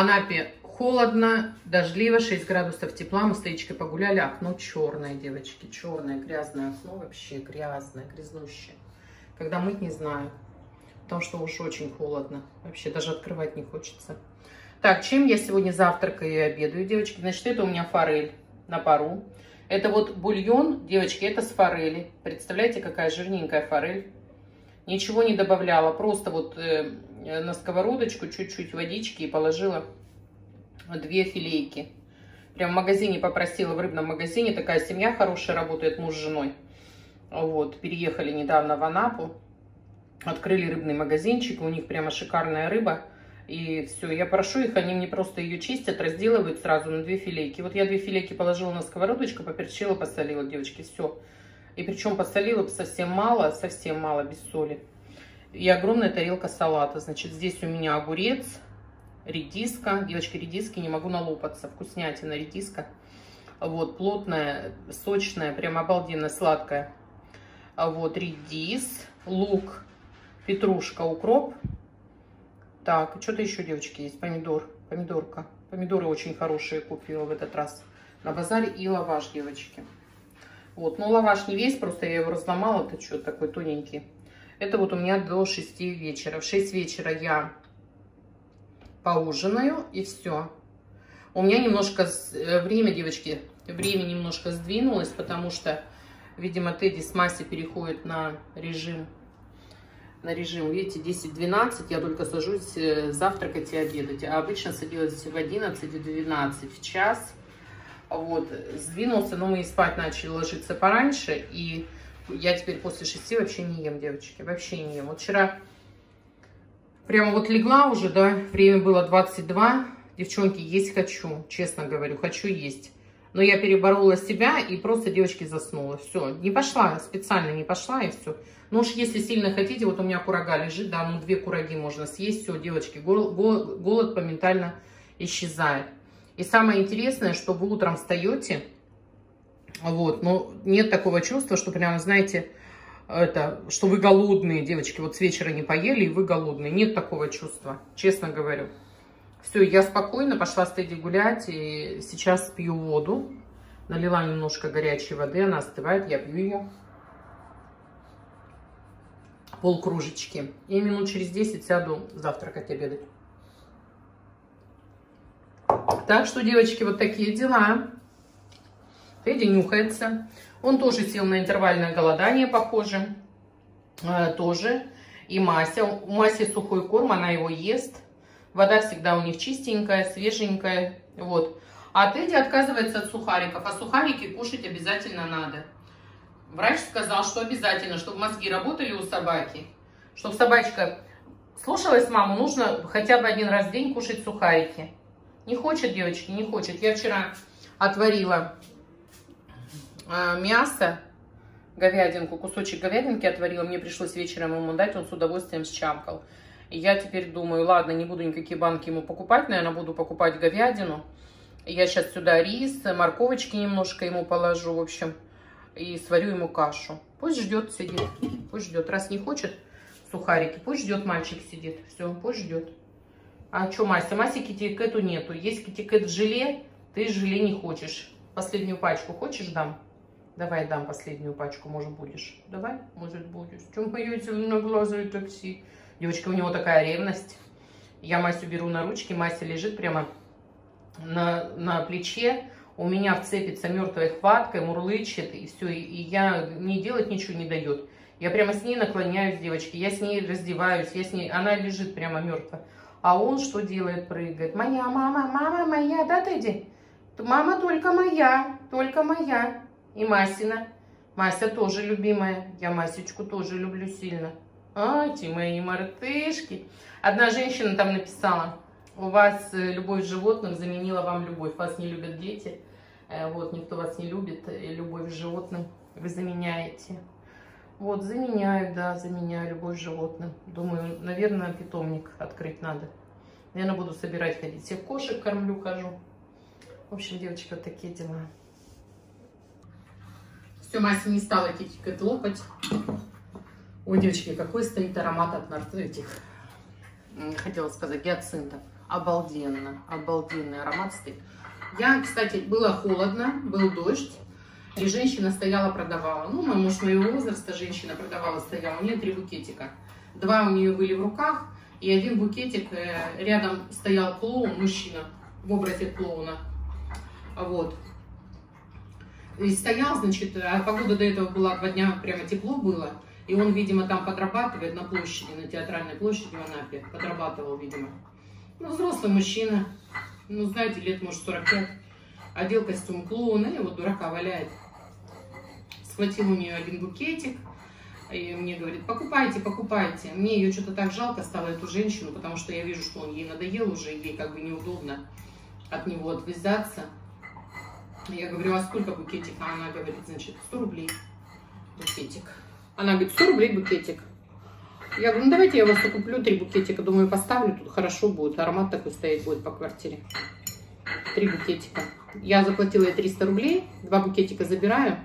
Анапе холодно, дождливо, 6 градусов тепла. Мы с Таечкой погуляли, окно черное, девочки, черное, грязное окно, вообще грязное, грязнущее. Когда мыть, не знаю, потому что уж очень холодно, вообще даже открывать не хочется. Так, чем я сегодня завтракаю и обедаю, девочки? Значит, это у меня форель на пару. Это вот бульон, девочки, это с форели. Представляете, какая жирненькая форель. Ничего не добавляла, просто вот на сковородочку чуть-чуть водички и положила 2 филейки. Прям в магазине попросила, в рыбном магазине. Такая семья хорошая, работает муж с женой. Вот, переехали недавно в Анапу. Открыли рыбный магазинчик, у них прямо шикарная рыба. И все, я прошу их, они мне просто ее чистят, разделывают сразу на 2 филейки. Вот я 2 филейки положила на сковородочку, поперчила, посолила, девочки, все. И причем посолила совсем мало, без соли. И огромная тарелка салата. Значит, здесь у меня огурец, редиска. Девочки, редиски не могу налопаться. Вкуснятина редиска. Вот, плотная, сочная, прям обалденно сладкая. Вот, редис, лук, петрушка, укроп. Так, что-то еще, девочки, есть. Помидор, помидорка. Помидоры очень хорошие купила в этот раз на базаре. И лаваш, девочки. Вот, ну лаваш не весь, просто я его разломала, это что, такой тоненький. Это вот у меня до 6 вечера. В 6 вечера я поужинаю, и все. У меня немножко время, девочки, время немножко сдвинулось, потому что, видимо, Тедди с Масей переходит на режим. На режим, видите, 10-12, я только сажусь завтракать и обедать. А обычно садилась в 11-12, в час. Вот, сдвинулся, но мы и спать начали ложиться пораньше. И я теперь после 6 вообще не ем, девочки, вообще не ем. Вот вчера прямо вот легла уже, да, время было 22. Девчонки, есть хочу, честно говорю, хочу есть. Но я переборола себя и просто, девочки, заснула. Все, не пошла, специально не пошла и все. Но уж если сильно хотите, вот у меня курага лежит, да, ну 2 кураги можно съесть. Все, девочки, голод моментально исчезает. И самое интересное, что вы утром встаете, вот, но нет такого чувства, что прямо, знаете, это, что вы голодные, девочки, вот с вечера не поели, и вы голодные. Нет такого чувства, честно говорю. Все, я спокойно пошла с Тедди гулять, и сейчас пью воду. Налила немножко горячей воды, она остывает, я пью ее. Полкружечки. И минут через 10 сяду завтракать, обедать. Так что, девочки, вот такие дела. Тедди нюхается. Он тоже сел на интервальное голодание, похоже. Тоже. И Мася. У Маси сухой корм, она его ест. Вода всегда у них чистенькая, свеженькая. Вот. А Тедди отказывается от сухариков. А сухарики кушать обязательно надо. Врач сказал, что обязательно, чтобы мозги работали у собаки. Чтобы собачка слушалась маму, нужно хотя бы 1 раз в день кушать сухарики. Не хочет, девочки, не хочет. Я вчера отварила мясо, говядинку, кусочек говядинки отварила. Мне пришлось вечером ему дать, он с удовольствием счамкал. И я теперь думаю, ладно, не буду никакие банки ему покупать, наверное, буду покупать говядину. Я сейчас сюда рис, морковочки немножко ему положу, в общем, и сварю ему кашу. Пусть ждет, сидит, пусть ждет. Раз не хочет сухарики, пусть ждет, мальчик сидит. Все, пусть ждет. А что, Мася? Маси китикету нету. Есть китикет в желе, ты желе не хочешь. Последнюю пачку хочешь дам? Давай дам последнюю пачку, может будешь. Давай, может будешь. Чем появится на глазу и такси? Девочки, у него такая ревность. Я Масю беру на ручки, Мася лежит прямо на плече. У меня вцепится мертвой хваткой, мурлычет и все. И я не делать ничего не дает. Я прямо с ней наклоняюсь, девочки. Я с ней раздеваюсь, я с ней... Она лежит прямо мертво. А он что делает? Прыгает. Моя мама моя, да, Тедди? Мама только моя. И Масина. Мася тоже любимая. Я Масечку тоже люблю сильно. А, те мои мартышки. Одна женщина там написала, у вас любовь к животным заменила вам любовь. Вас не любят дети. Вот, никто вас не любит. Любовь к животным вы заменяете. Вот, заменяю, да, заменяю любовь животным. Думаю, наверное, питомник открыть надо. Наверное, буду собирать ходить. Всех кошек кормлю, хожу. В общем, девочки, вот такие дела. Все, Мася не стала китикет лопать. Ой, девочки, какой стоит аромат от этих. Хотела сказать, гиацинтов. обалденно, обалденный аромат стоит. Я, кстати, было холодно, был дождь, и женщина стояла, продавала. Ну, мой муж моего возраста, женщина продавала, стояла. У нее 3 букетика. 2 у нее были в руках, и 1 букетик рядом стоял клоун, мужчина в образе клоуна. Вот. И стоял, значит, а погода до этого была 2 дня, прямо тепло было. И он, видимо, там подрабатывает на площади, на театральной площади в Анапе. Подрабатывал, видимо. Ну, взрослый мужчина. Ну, знаете, лет, может, 45. Одел костюм клоуна и вот дурака валяет. Схватил у нее 1 букетик. И мне говорит, покупайте, покупайте. Мне ее что-то так жалко стало, эту женщину, потому что я вижу, что он ей надоел уже. Ей как бы неудобно от него отвязаться. Я говорю, а сколько букетик? А она говорит, значит, 100 рублей букетик. Она говорит, 100 рублей букетик. Я говорю, ну давайте я вас куплю 3 букетика. Думаю, поставлю, тут хорошо будет. Аромат такой стоять будет по квартире. 3 букетика. Я заплатила ей 300 рублей. 2 букетика забираю.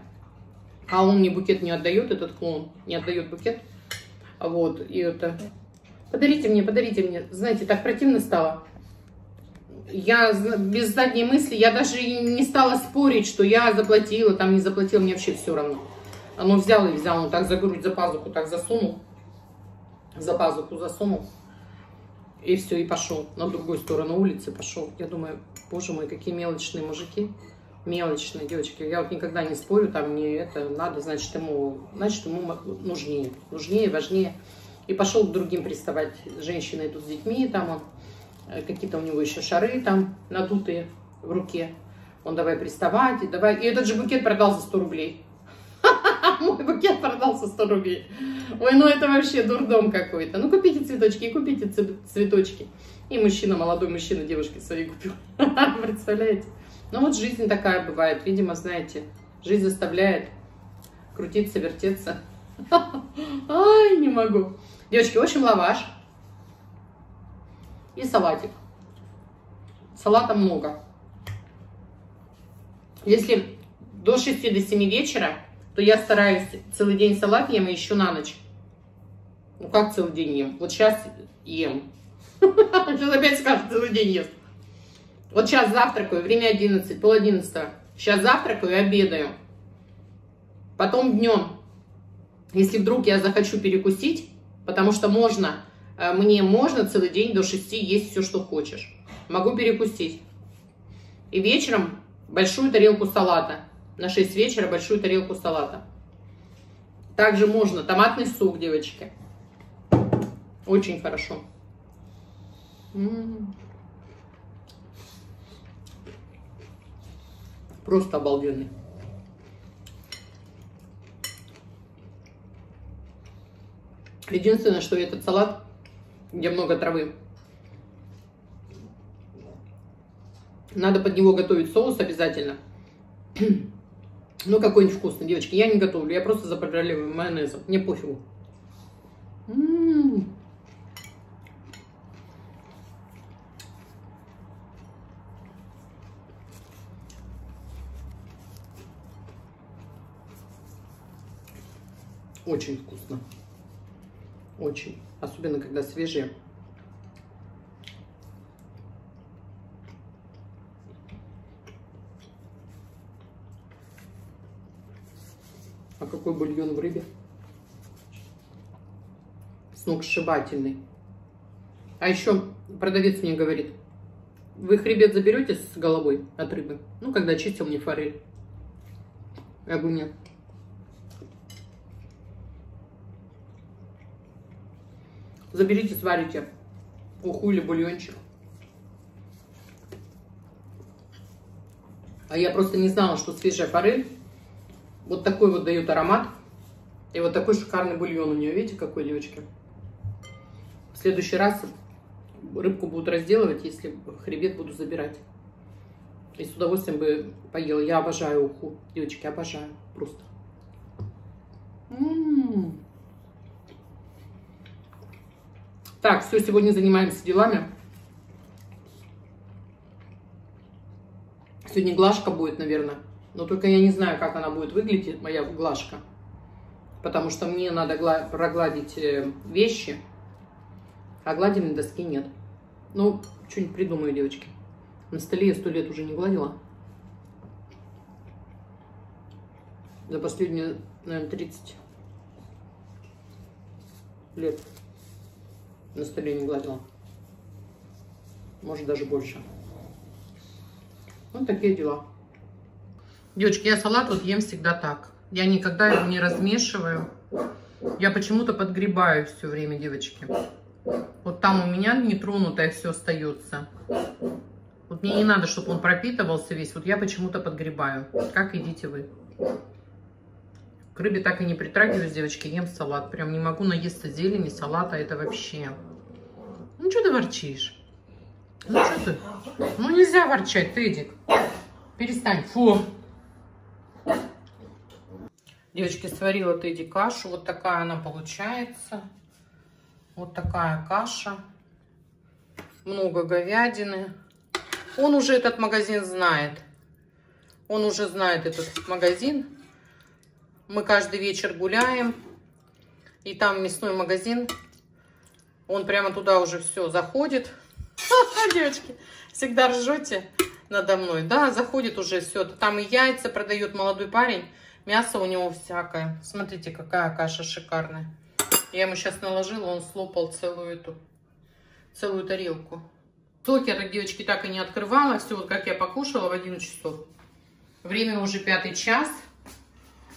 А он мне букет не отдает, этот клоун. Не отдает букет. Вот, и это... Подарите мне, подарите мне. Знаете, так противно стало. Я без задней мысли, я даже не стала спорить, что я заплатила, там не заплатила, мне вообще все равно. Оно взял и взял, он так за грудь, за пазуху так засунул. За пазуху засунул. И все, и пошел. На другую сторону улицы пошел. Я думаю, боже мой, какие мелочные мужики. Мелочные девочки. Я вот никогда не спорю, там мне это надо, значит, ему нужнее. Нужнее, важнее. И пошел к другим приставать. Женщина идут с детьми, там он. Какие-то у него еще шары там надутые в руке. Он давай приставать, и давай. И этот же букет продал за 100 рублей. Мой букет продался 100 рублей. Ой, ну это вообще дурдом какой-то. Ну купите цветочки, купите цветочки. И мужчина, молодой мужчина, девушке своей купил. Представляете? Ну вот жизнь такая бывает. Видимо, знаете, жизнь заставляет крутиться, вертеться. Ай, не могу. Девочки, в общем, лаваш. И салатик. Салата много. Если до 6 до 7 вечера, то я стараюсь целый день салат ем и еще на ночь. Ну как целый день ем? Вот сейчас ем. Сейчас опять скажут, целый день ест. Вот сейчас завтракаю, время 11, пол 11. Сейчас завтракаю и обедаю. Потом днем, если вдруг я захочу перекусить, потому что можно... Мне можно целый день до 6 есть все, что хочешь. Могу перекусить. И вечером большую тарелку салата. На 6 вечера большую тарелку салата. Также можно томатный суп, девочки. Очень хорошо. Просто обалденный. Единственное, что этот салат... где много травы. Надо под него готовить соус обязательно. Ну, какой-нибудь вкусный, девочки. Я не готовлю, я просто заправляю майонезом. Мне пофигу. Очень вкусно. Очень. Особенно, когда свежие. А какой бульон в рыбе? Сногсшибательный. А еще продавец мне говорит, вы хребет заберете с головой от рыбы? Ну, когда чистил мне форель. Я говорю, нет. Заберите, сварите уху или бульончик. А я просто не знала, что свежая форель вот такой вот дает аромат. И вот такой шикарный бульон у нее. Видите, какой, девочки? В следующий раз рыбку будут разделывать, если хребет буду забирать. И с удовольствием бы поела. Я обожаю уху. Девочки, обожаю. Просто. Так, все, сегодня занимаемся делами. Сегодня глажка будет, наверное. Но только я не знаю, как она будет выглядеть, моя глажка. Потому что мне надо прогладить вещи, а гладильной доски нет. Ну, что-нибудь придумаю, девочки. На столе я 100 лет уже не гладила. За последние, наверное, 30 лет на столе не гладила. Может, даже больше. Вот такие дела. Девочки, я салат вот ем всегда так. Я никогда его не размешиваю. Я почему-то подгребаю все время, девочки. Вот там у меня нетронутое все остается. Вот мне не надо, чтобы он пропитывался весь. Вот я почему-то подгребаю. Как едите вы? К рыбе так и не притрагиваюсь, девочки, ем салат. Прям не могу наесться зелени, салата, это вообще. Ну, что ты ворчишь? Ну, что ты? Ну, нельзя ворчать, ты, Эдик. Перестань. Фу. Девочки, сварила Тедди кашу. Вот такая она получается. Вот такая каша. Много говядины. Он уже этот магазин знает. Он уже знает этот магазин. Мы каждый вечер гуляем. И там мясной магазин. Он прямо туда уже все заходит. Девочки, всегда ржете надо мной. Да, заходит уже все. Там и яйца продает молодой парень. Мясо у него всякое. Смотрите, какая каша шикарная. Я ему сейчас наложила, он слопал целую тарелку. Сок я, девочки, так и не открывала. Все, вот как я покушала в 11 часов. Время уже 5 час.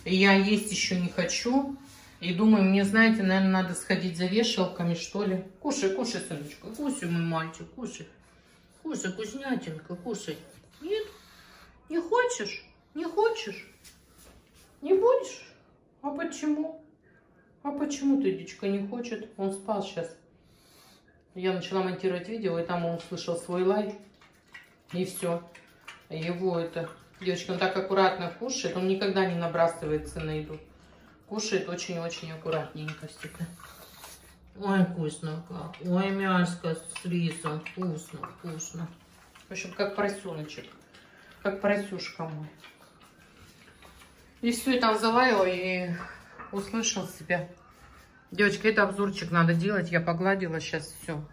И я есть еще не хочу. И думаю, мне, знаете, наверное, надо сходить за вешалками, что ли. Кушай, кушай, сыночка. Кушай, мой мальчик, кушай. Кушай, вкуснятинка, кушай. Нет? Не хочешь? Не хочешь? Не будешь? А почему? А почему Тедечка не хочет? Он спал сейчас. Я начала монтировать видео, и там он услышал свой лай. И все. Его это... Девочки, он так аккуратно кушает. Он никогда не набрасывается на еду. Кушает очень-очень аккуратненько всегда. Ой, вкусно как. Ой, мяско с рисом. Вкусно, вкусно. В общем, как поросеночек. Как поросюшка мой. И все, и там залаял, и услышал себя. Девочки, это обзорчик надо делать. Я погладила сейчас все.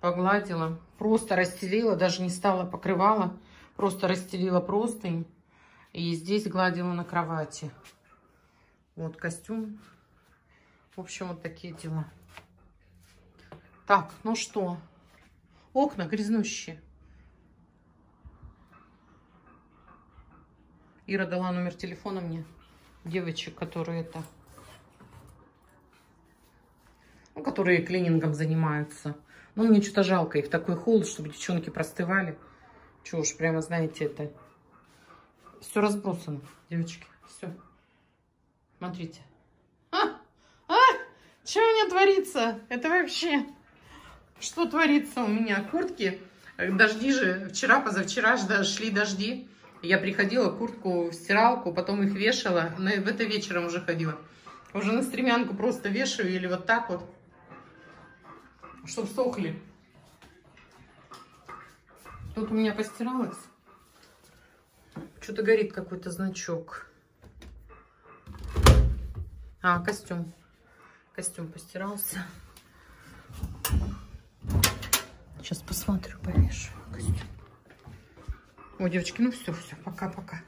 Погладила. Просто расстелила, даже не стала покрывала. Просто расстелила простынь. И здесь гладила на кровати. Вот костюм. В общем, вот такие дела. Так, ну что? Окна грязнущие. Ира дала номер телефона мне, девочек, которые это, ну, которые клинингом занимаются. Ну, мне что-то жалко их, такой холод, чтобы девчонки простывали. Чего уж, прямо, знаете, это все разбросано, девочки, все. Смотрите. Что у меня творится? Это вообще, что творится у меня? Куртки, дожди же, вчера, позавчера шли дожди. Я приходила, куртку в стиралку, потом их вешала. Но в это вечером уже ходила. Уже на стремянку просто вешаю или вот так вот, чтобы сохли. Тут у меня постиралось. Что-то горит какой-то значок. А, костюм. Костюм постирался. Сейчас посмотрю, повешу костюм. О, девочки, ну все, пока-пока.